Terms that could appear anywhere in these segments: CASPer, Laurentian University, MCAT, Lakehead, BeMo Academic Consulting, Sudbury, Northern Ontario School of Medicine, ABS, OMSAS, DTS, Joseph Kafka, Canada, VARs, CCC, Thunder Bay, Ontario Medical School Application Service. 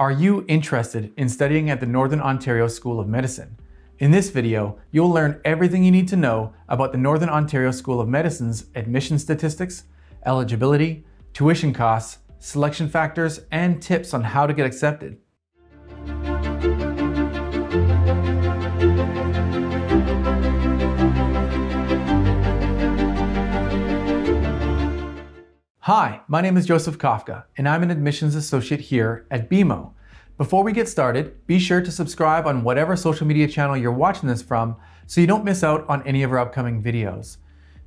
Are you interested in studying at the Northern Ontario School of Medicine? In this video, you'll learn everything you need to know about the Northern Ontario School of Medicine's admission statistics, eligibility, tuition costs, selection factors, and tips on how to get accepted. Hi, my name is Joseph Kafka, and I'm an admissions associate here at BeMo. Before we get started, be sure to subscribe on whatever social media channel you're watching this from so you don't miss out on any of our upcoming videos.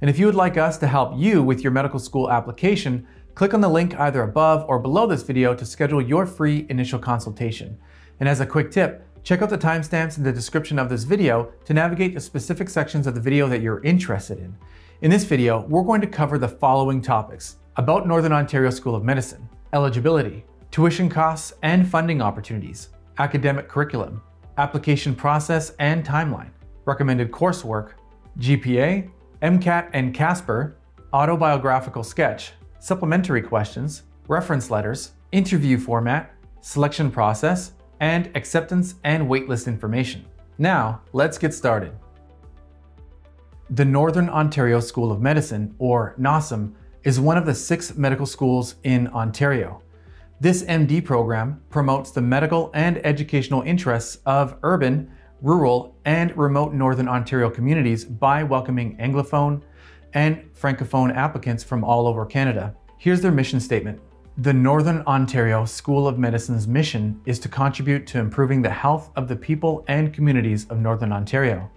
And if you would like us to help you with your medical school application, click on the link either above or below this video to schedule your free initial consultation. And as a quick tip, check out the timestamps in the description of this video to navigate the specific sections of the video that you're interested in. In this video, we're going to cover the following topics: about Northern Ontario School of Medicine, eligibility, tuition costs and funding opportunities, academic curriculum, application process and timeline, recommended coursework, GPA, MCAT and CASPer, autobiographical sketch, supplementary questions, reference letters, interview format, selection process, and acceptance and waitlist information. Now, let's get started. The Northern Ontario School of Medicine, or NOSM, is one of the 6 medical schools in Ontario. This MD program promotes the medical and educational interests of urban, rural, and remote Northern Ontario communities by welcoming Anglophone and Francophone applicants from all over Canada. Here's their mission statement. The Northern Ontario School of Medicine's mission is to contribute to improving the health of the people and communities of Northern Ontario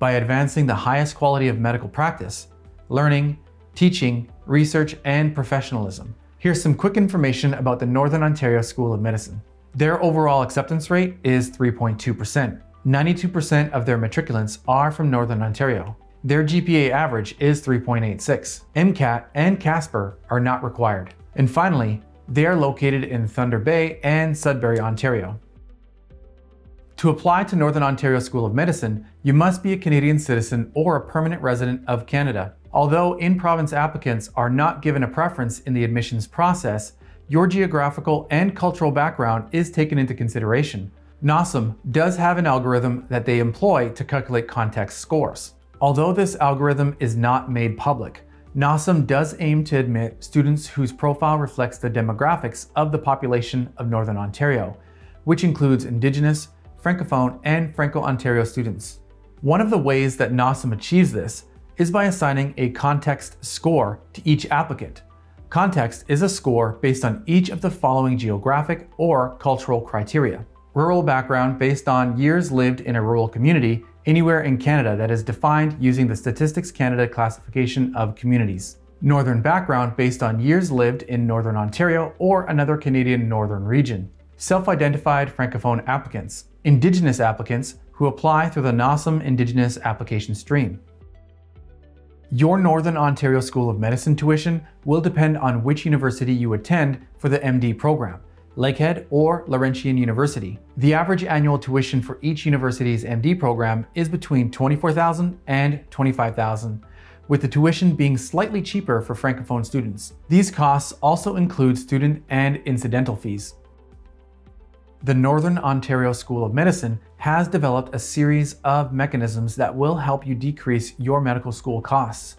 by advancing the highest quality of medical practice, learning, teaching, research, and professionalism. Here's some quick information about the Northern Ontario School of Medicine. Their overall acceptance rate is 3.2%. 92% of their matriculants are from Northern Ontario. Their GPA average is 3.86. MCAT and CASPer are not required. And finally, they are located in Thunder Bay and Sudbury, Ontario. To apply to Northern Ontario School of Medicine, you must be a Canadian citizen or a permanent resident of Canada. Although in-province applicants are not given a preference in the admissions process, your geographical and cultural background is taken into consideration. NOSM does have an algorithm that they employ to calculate context scores. Although this algorithm is not made public, NOSM does aim to admit students whose profile reflects the demographics of the population of Northern Ontario, which includes Indigenous, Francophone and Franco-Ontario students. One of the ways that NOSM achieves this is by assigning a context score to each applicant. Context is a score based on each of the following geographic or cultural criteria: rural background based on years lived in a rural community anywhere in Canada that is defined using the Statistics Canada classification of communities; northern background based on years lived in Northern Ontario or another Canadian northern region; self-identified Francophone applicants; Indigenous applicants who apply through the NOSM Indigenous application stream. Your Northern Ontario School of Medicine tuition will depend on which university you attend for the MD program, Lakehead or Laurentian University. The average annual tuition for each university's MD program is between $24,000 and $25,000, with the tuition being slightly cheaper for Francophone students. These costs also include student and incidental fees. The Northern Ontario School of Medicine has developed a series of mechanisms that will help you decrease your medical school costs.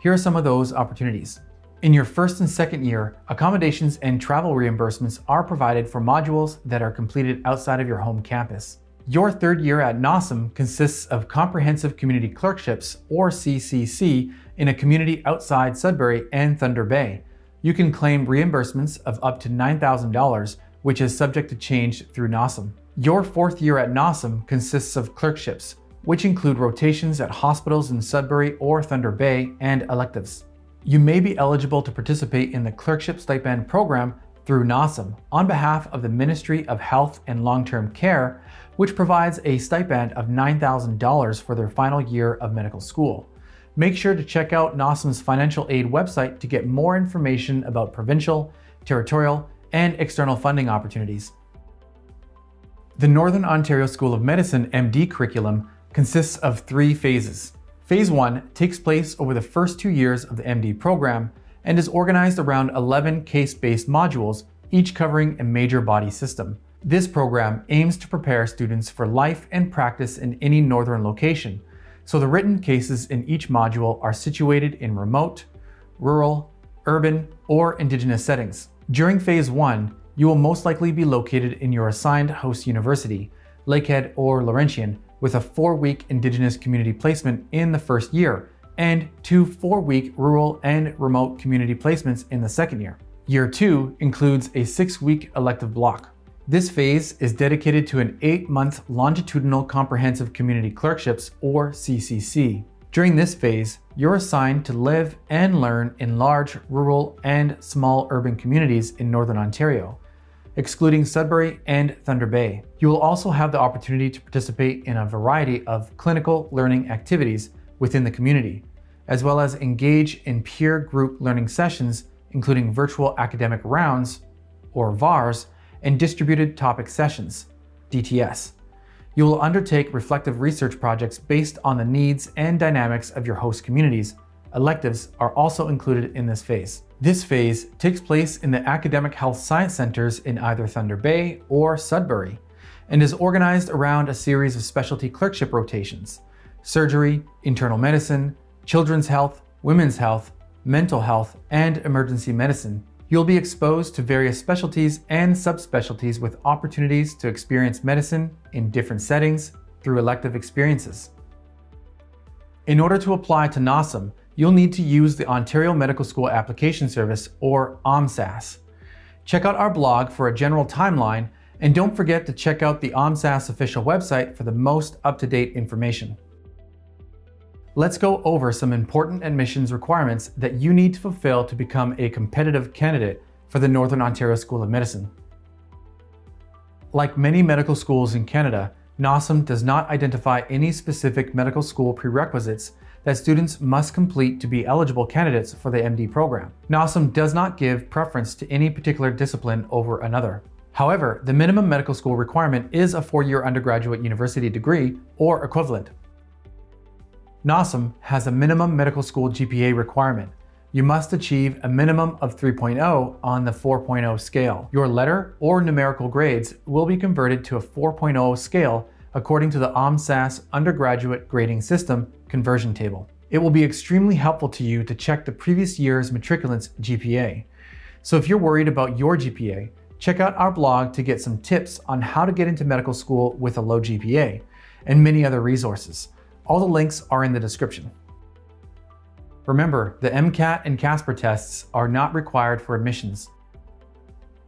Here are some of those opportunities. In your first and second year, accommodations and travel reimbursements are provided for modules that are completed outside of your home campus. Your third year at NOSM consists of comprehensive community clerkships, or CCC, in a community outside Sudbury and Thunder Bay. You can claim reimbursements of up to $9,000, which is subject to change through NOSM. Your fourth year at NOSM consists of clerkships, which include rotations at hospitals in Sudbury or Thunder Bay and electives. You may be eligible to participate in the clerkship stipend program through NOSM on behalf of the Ministry of Health and Long-Term Care, which provides a stipend of $9,000 for their final year of medical school. Make sure to check out NOSM's financial aid website to get more information about provincial, territorial, and external funding opportunities. The Northern Ontario School of Medicine MD curriculum consists of 3 phases. Phase 1 takes place over the first 2 years of the MD program and is organized around 11 case-based modules each covering a major body system. This program aims to prepare students for life and practice in any northern location, so the written cases in each module are situated in remote, rural, urban, or Indigenous settings. During Phase 1, you will most likely be located in your assigned host university, Lakehead or Laurentian, with a 4-week Indigenous community placement in the first year and 2 4-week rural and remote community placements in the second year. Year 2 includes a 6-week elective block. This phase is dedicated to an 8-month longitudinal comprehensive community clerkships, or CCC. During this phase, you're assigned to live and learn in large rural and small urban communities in Northern Ontario, excluding Sudbury and Thunder Bay. You will also have the opportunity to participate in a variety of clinical learning activities within the community, as well as engage in peer group learning sessions, including virtual academic rounds, or VARs, and distributed topic sessions, DTS. You will undertake reflective research projects based on the needs and dynamics of your host communities. Electives are also included in this phase. This phase takes place in the academic health science centers in either Thunder Bay or Sudbury, and is organized around a series of specialty clerkship rotations: surgery, internal medicine, children's health, women's health, mental health, and emergency medicine. You'll be exposed to various specialties and subspecialties with opportunities to experience medicine in different settings through elective experiences. In order to apply to NOSM, you'll need to use the Ontario Medical School Application Service, or OMSAS. Check out our blog for a general timeline, and don't forget to check out the OMSAS official website for the most up-to-date information. Let's go over some important admissions requirements that you need to fulfill to become a competitive candidate for the Northern Ontario School of Medicine. Like many medical schools in Canada, NOSM does not identify any specific medical school prerequisites that students must complete to be eligible candidates for the MD program. NOSM does not give preference to any particular discipline over another. However, the minimum medical school requirement is a 4-year undergraduate university degree or equivalent. NOSM has a minimum medical school GPA requirement. You must achieve a minimum of 3.0 on the 4.0 scale. Your letter or numerical grades will be converted to a 4.0 scale according to the OMSAS undergraduate grading system conversion table. It will be extremely helpful to you to check the previous year's matriculant's GPA. So if you're worried about your GPA, check out our blog to get some tips on how to get into medical school with a low GPA and many other resources. All the links are in the description. Remember, the MCAT and CASPer tests are not required for admissions.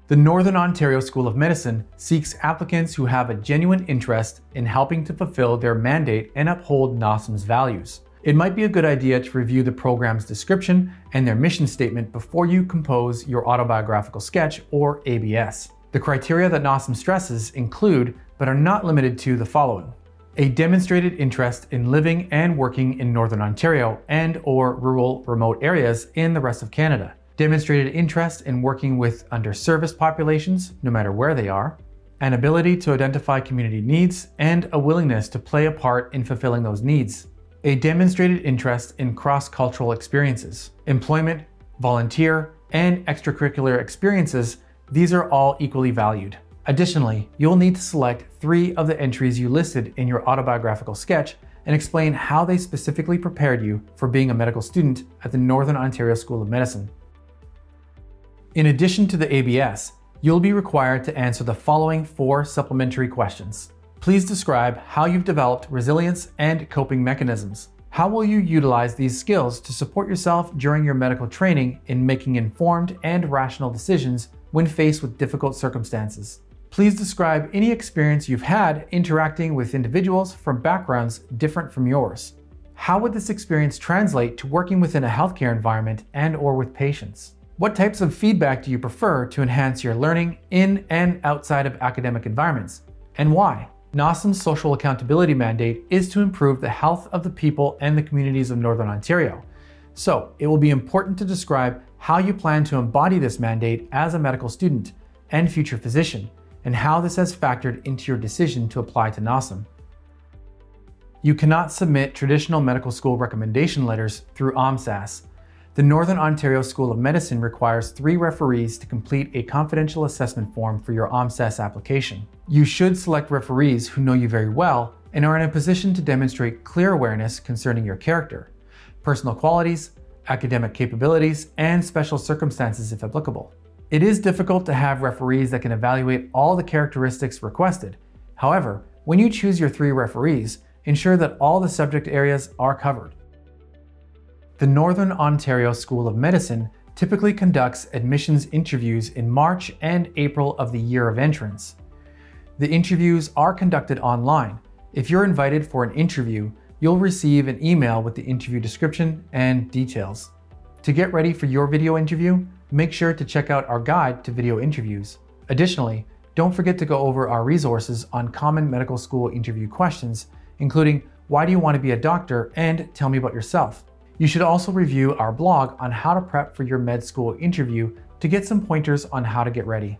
The Northern Ontario School of Medicine seeks applicants who have a genuine interest in helping to fulfill their mandate and uphold NOSM's values. It might be a good idea to review the program's description and their mission statement before you compose your autobiographical sketch, or ABS. The criteria that NOSM stresses include, but are not limited to, the following: a demonstrated interest in living and working in Northern Ontario and or rural remote areas in the rest of Canada, demonstrated interest in working with underserviced populations, no matter where they are, an ability to identify community needs and a willingness to play a part in fulfilling those needs, a demonstrated interest in cross-cultural experiences, employment, volunteer, and extracurricular experiences. These are all equally valued. Additionally, you'll need to select 3 of the entries you listed in your autobiographical sketch and explain how they specifically prepared you for being a medical student at the Northern Ontario School of Medicine. In addition to the ABS, you'll be required to answer the following 4 supplementary questions. Please describe how you've developed resilience and coping mechanisms. How will you utilize these skills to support yourself during your medical training in making informed and rational decisions when faced with difficult circumstances? Please describe any experience you've had interacting with individuals from backgrounds different from yours. How would this experience translate to working within a healthcare environment and or with patients? What types of feedback do you prefer to enhance your learning in and outside of academic environments, and why? NOSM's social accountability mandate is to improve the health of the people and the communities of Northern Ontario, so it will be important to describe how you plan to embody this mandate as a medical student and future physician, and how this has factored into your decision to apply to NOSM. You cannot submit traditional medical school recommendation letters through OMSAS. The Northern Ontario School of Medicine requires 3 referees to complete a confidential assessment form for your OMSAS application. You should select referees who know you very well and are in a position to demonstrate clear awareness concerning your character, personal qualities, academic capabilities, and special circumstances if applicable. It is difficult to have referees that can evaluate all the characteristics requested. However, when you choose your 3 referees, ensure that all the subject areas are covered. The Northern Ontario School of Medicine typically conducts admissions interviews in March and April of the year of entrance. The interviews are conducted online. If you're invited for an interview, you'll receive an email with the interview description and details. To get ready for your video interview, make sure to check out our guide to video interviews. Additionally, don't forget to go over our resources on common medical school interview questions, including why do you want to be a doctor and tell me about yourself. You should also review our blog on how to prep for your med school interview to get some pointers on how to get ready.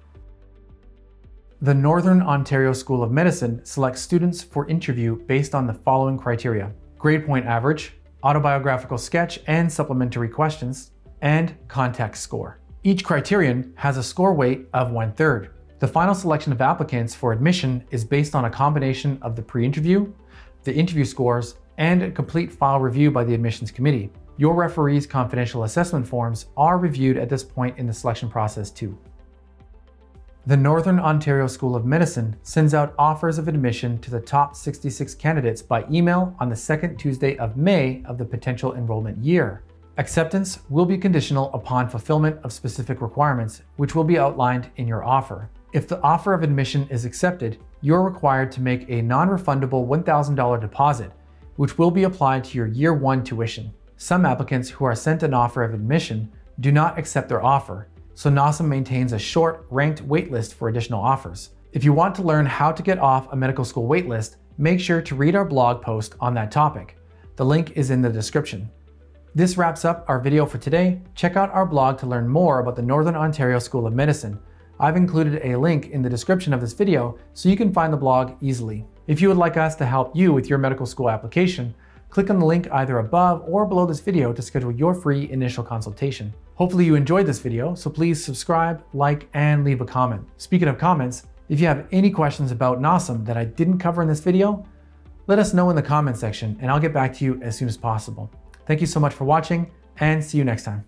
The Northern Ontario School of Medicine selects students for interview based on the following criteria: grade point average, autobiographical sketch and supplementary questions, and context score. Each criterion has a score weight of 1/3. The final selection of applicants for admission is based on a combination of the pre-interview, the interview scores, and a complete file review by the admissions committee. Your referee's confidential assessment forms are reviewed at this point in the selection process too. The Northern Ontario School of Medicine sends out offers of admission to the top 66 candidates by email on the 2nd Tuesday of May of the potential enrollment year. Acceptance will be conditional upon fulfillment of specific requirements, which will be outlined in your offer. If the offer of admission is accepted, you're required to make a non-refundable $1,000 deposit, which will be applied to your year 1 tuition. Some applicants who are sent an offer of admission do not accept their offer, so NOSM maintains a short ranked waitlist for additional offers. If you want to learn how to get off a medical school waitlist, make sure to read our blog post on that topic. The link is in the description. This wraps up our video for today. Check out our blog to learn more about the Northern Ontario School of Medicine. I've included a link in the description of this video so you can find the blog easily. If you would like us to help you with your medical school application, click on the link either above or below this video to schedule your free initial consultation. Hopefully you enjoyed this video, so please subscribe, like, and leave a comment. Speaking of comments, if you have any questions about NOSM that I didn't cover in this video, let us know in the comment section and I'll get back to you as soon as possible. Thank you so much for watching and see you next time.